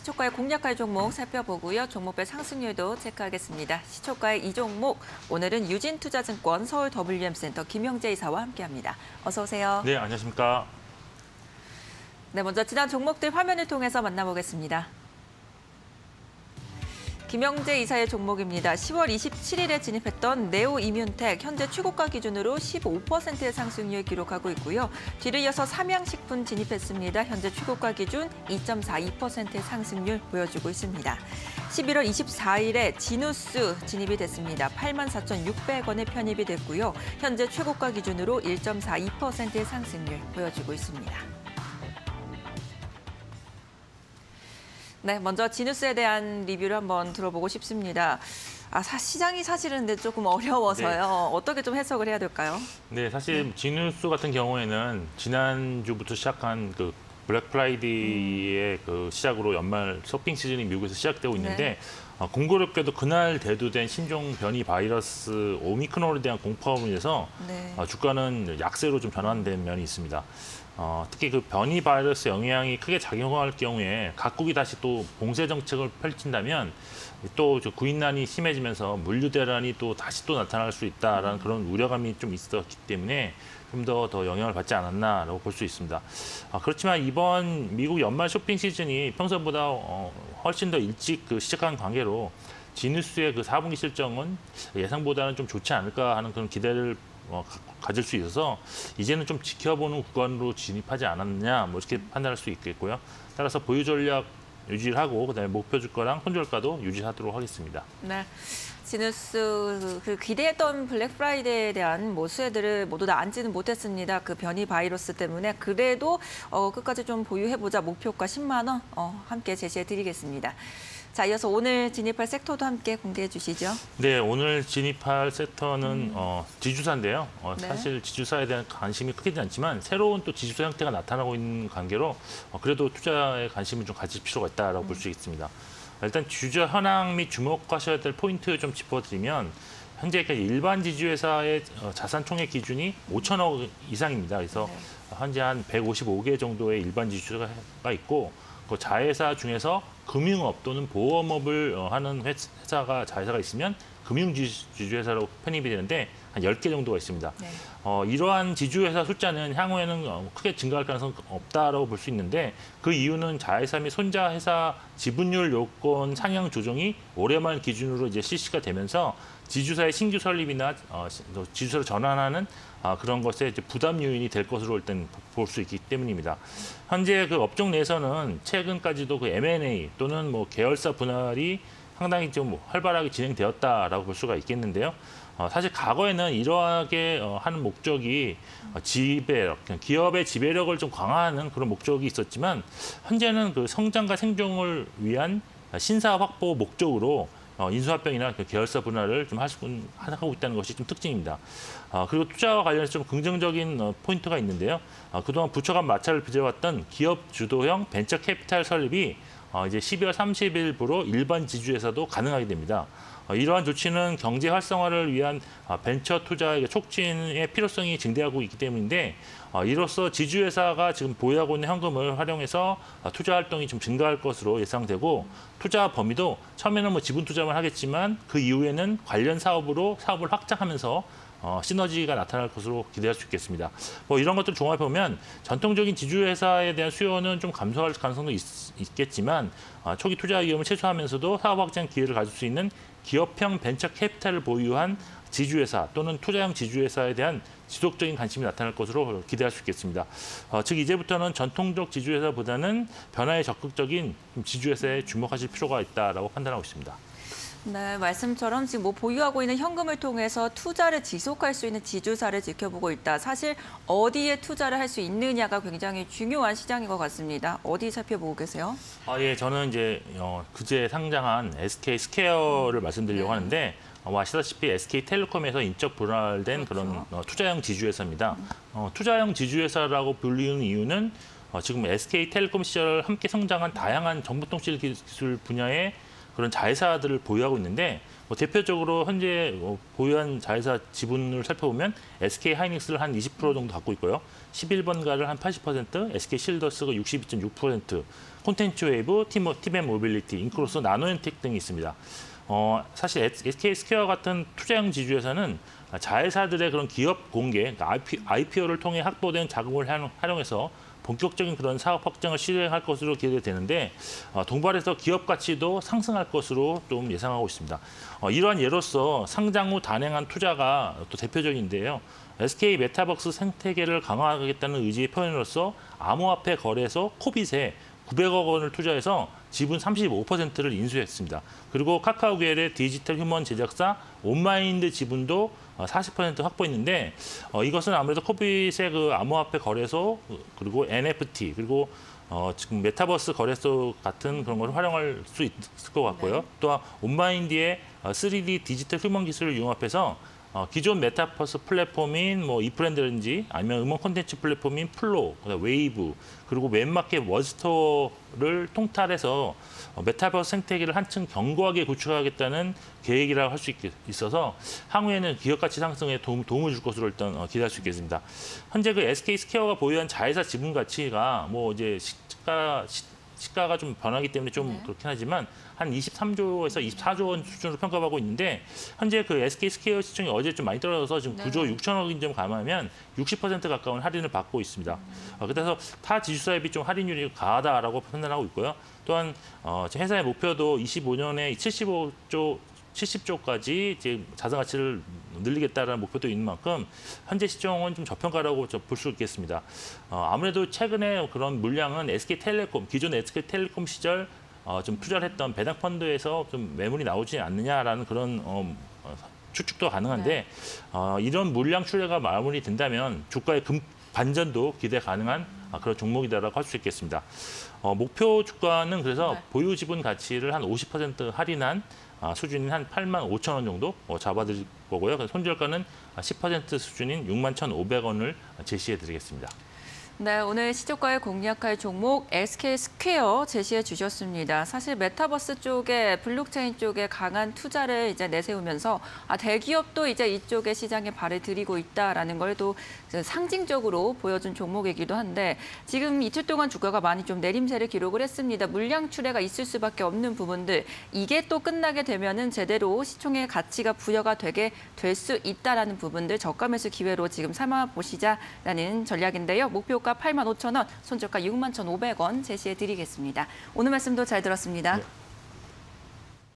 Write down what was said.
시초가의 공략할 종목 살펴보고요. 종목별 상승률도 체크하겠습니다. 시초가의 이 종목, 오늘은 유진투자증권 서울 WM센터 김영재 이사와 함께합니다. 어서 오세요. 네, 안녕하십니까. 네, 먼저 지난 종목들 화면을 통해서 만나보겠습니다. 김영재 이사의 종목입니다. 10월 27일에 진입했던 네오이뮨텍, 현재 최고가 기준으로 15%의 상승률 기록하고 있고요. 뒤를 이어서 삼양식품 진입했습니다. 현재 최고가 기준 2.42%의 상승률 보여주고 있습니다. 11월 24일에 지누스 진입이 됐습니다. 84,600원에 편입이 됐고요. 현재 최고가 기준으로 1.42%의 상승률 보여주고 있습니다. 네, 먼저 지누스에 대한 리뷰를 한번 들어보고 싶습니다. 시장이 사실은 근데 조금 어려워서요. 네. 어떻게 좀 해석을 해야 될까요? 네, 사실 지누스 같은 경우에는 지난주부터 시작한 그 블랙 프라이데이의 그 시작으로 연말 쇼핑 시즌이 미국에서 시작되고 있는데, 네. 공교롭게도 그날 대두된 신종 변이 바이러스 오미크론에 대한 공포감으로 인해서, 네. 주가는 약세로 좀 변환된 면이 있습니다. 특히 그 변이 바이러스 영향이 크게 작용할 경우에 각국이 다시 또 봉쇄 정책을 펼친다면 또 구인난이 심해지면서 물류 대란이 또 다시 또 나타날 수 있다라는 그런 우려감이 좀 있었기 때문에 좀 더 영향을 받지 않았나라고 볼 수 있습니다. 그렇지만 이번 미국 연말 쇼핑 시즌이 평소보다 훨씬 더 일찍 그 시작한 관계로 지누스의 그 4분기 실적은 예상보다는 좀 좋지 않을까 하는 그런 기대를 가질 수 있어서 이제는 좀 지켜보는 구간으로 진입하지 않았냐 뭐 이렇게 판단할 수 있겠고요. 따라서 보유 전략 유지를 하고 그다음에 목표 주가랑 손절가도 유지하도록 하겠습니다. 네, 지누스 그 기대했던 블랙 프라이데이에 대한 뭐 수혜들을 모두 다 안지는 못했습니다. 그 변이 바이러스 때문에 그래도 끝까지 좀 보유해보자 목표가 10만 원 함께 제시해드리겠습니다. 자, 이어서 오늘 진입할 섹터도 함께 공개해 주시죠. 네, 오늘 진입할 섹터는 지주사인데요. 네. 사실 지주사에 대한 관심이 크게는 않지만 새로운 또 지주사 형태가 나타나고 있는 관계로 그래도 투자에 관심을 좀 가질 필요가 있다라고 볼 수 있습니다. 일단 주주 현황 및 주목하셔야 될 포인트 좀 짚어드리면 현재 일반 지주회사의 자산 총액 기준이 5천억 이상입니다. 그래서 네. 현재 한 155개 정도의 일반 지주회사가 있고 그 자회사 중에서 금융업 또는 보험업을 하는 회사가 자회사가 있으면 금융지주회사로 편입이 되는데 한 10개 정도가 있습니다. 네. 이러한 지주회사 숫자는 향후에는 크게 증가할 가능성이 없다라고 볼 수 있는데 그 이유는 자회사 및 손자회사 지분율 요건 상향 조정이 올해만 기준으로 이제 실시가 되면서 지주사의 신규 설립이나 지주사로 전환하는 그런 것에 이제 부담 요인이 될 것으로 일단 볼 수 있기 때문입니다. 현재 그 업종 내에서는 최근까지도 그 M&A 또는 뭐 계열사 분할이 상당히 좀 활발하게 진행되었다라고 볼 수가 있겠는데요. 사실 과거에는 이러하게 하는 목적이 지배력, 기업의 지배력을 좀 강화하는 그런 목적이 있었지만 현재는 그 성장과 생존을 위한 신사업 확보 목적으로 인수합병이나 계열사 분할을 좀 하고 있다는 것이 좀 특징입니다. 그리고 투자와 관련해서 좀 긍정적인 포인트가 있는데요. 그동안 부처간 마찰을 빚어왔던 기업 주도형 벤처 캐피탈 설립이 이제 12월 30일부로 일반 지주회사도 가능하게 됩니다. 이러한 조치는 경제 활성화를 위한 벤처 투자의 촉진의 필요성이 증대하고 있기 때문인데 이로써 지주회사가 지금 보유하고 있는 현금을 활용해서 투자 활동이 좀 증가할 것으로 예상되고 투자 범위도 처음에는 뭐 지분 투자만 하겠지만 그 이후에는 관련 사업으로 사업을 확장하면서 시너지가 나타날 것으로 기대할 수 있겠습니다. 뭐 이런 것들 종합해 보면 전통적인 지주회사에 대한 수요는 좀 감소할 가능성도 있겠지만 초기 투자 위험을 최소화하면서도 사업 확장 기회를 가질 수 있는 기업형 벤처 캐피탈을 보유한 지주회사 또는 투자형 지주회사에 대한 지속적인 관심이 나타날 것으로 기대할 수 있겠습니다. 즉 이제부터는 전통적 지주회사보다는 변화에 적극적인 지주회사에 주목하실 필요가 있다라고 판단하고 있습니다. 네, 말씀처럼 지금 뭐 보유하고 있는 현금을 통해서 투자를 지속할 수 있는 지주사를 지켜보고 있다. 사실 어디에 투자를 할 수 있느냐가 굉장히 중요한 시장인 것 같습니다. 어디 살펴보고 계세요? 예, 저는 이제 그제 상장한 SK스퀘어를 말씀드리려고 하는데 아시다시피 SK텔레콤에서 인적 분할된 그렇죠. 그런 투자형 지주회사입니다. 투자형 지주회사라고 불리는 이유는 지금 SK텔레콤 시절 함께 성장한 다양한 정보통신 기술 분야의 그런 자회사들을 보유하고 있는데 대표적으로 현재 보유한 자회사 지분을 살펴보면 SK하이닉스를 한 20% 정도 갖고 있고요. 11번가를 한 80%, SK실더스가 62.6%, 콘텐츠웨이브, 티모티엠모빌리티, 인크로스, 나노엔틱 등이 있습니다. 사실 SK스퀘어 같은 투자형 지주에서는 자회사들의 그런 기업 공개, IPO를 통해 확보된 자금을 활용해서 본격적인 그런 사업 확장을 실행할 것으로 기대되는데 동반해서 기업 가치도 상승할 것으로 좀 예상하고 있습니다. 이러한 예로서 상장 후 단행한 투자가 또 대표적인데요. SK 메타버스 생태계를 강화하겠다는 의지의 표현으로서 암호화폐 거래소 코빗에 900억 원을 투자해서 지분 35%를 인수했습니다. 그리고 카카오겔의 디지털 휴먼 제작사 온마인드 지분도 40% 확보했는데 이것은 아무래도 코빗의 그 암호화폐 거래소 그리고 NFT 그리고 지금 메타버스 거래소 같은 그런 걸 활용할 수 있을 것 같고요. 네. 또한 온마인드의 3D 디지털 휴먼 기술을 융합해서 기존 메타버스 플랫폼인 이프렌드든지 아니면 음원 콘텐츠 플랫폼인 플로우, 웨이브, 그리고 웬마켓 원스토어를 통틀해서 메타버스 생태계를 한층 견고하게 구축하겠다는 계획이라고 할 수 있어서 향후에는 기업 가치 상승에 도움을 줄 것으로 일단 기대할 수 있겠습니다. 현재 그 SK 스퀘어가 보유한 자회사 지분 가치가 이제 시가가 좀 변하기 때문에 좀 그렇긴 하지만 한 23조에서 24조 원 수준으로 평가받고 있는데 현재 그 SK스퀘어 시청이 어제 좀 많이 떨어져서 지금 9조 6천억인 점 감안하면 60% 가까운 할인을 받고 있습니다. 그래서 타 지주사에 비좀 할인율이 과하다라고 판단하고 있고요. 또한 회사의 목표도 25년에 70조까지 이제 자산가치를 늘리겠다라는 목표도 있는 만큼 현재 시총은 좀 저평가라고 볼 수 있겠습니다. 아무래도 최근에 그런 물량은 SK텔레콤, 기존 SK텔레콤 시절 좀 투자를 했던 배당 펀드에서 좀 매물이 나오지 않느냐라는 그런 추측도 가능한데 이런 물량 출회가 마무리된다면 주가의 반전도 기대 가능한 그런 종목이다라고 할 수 있겠습니다. 목표 주가는 그래서 보유 지분 가치를 한 50% 할인한 수준인 한 85,000원 정도 잡아드릴 거고요. 그래서 손절가는 10% 수준인 61,500원을 제시해드리겠습니다. 네, 오늘 시초가에 공략할 종목 SK스퀘어 제시해 주셨습니다. 사실 메타버스 쪽에 블록체인 쪽에 강한 투자를 이제 내세우면서 대기업도 이제 이쪽의 시장에 발을 들이고 있다라는 걸 또 상징적으로 보여준 종목이기도 한데 지금 이틀 동안 주가가 많이 좀 내림세를 기록을 했습니다. 물량 출회가 있을 수밖에 없는 부분들 이게 또 끝나게 되면은 제대로 시총의 가치가 부여가 되게 될 수 있다라는 부분들 저가 매수 기회로 지금 삼아 보시자라는 전략인데요. 목표가 85,000원, 손절가 61,500원 제시해드리겠습니다. 오늘 말씀도 잘 들었습니다. 네.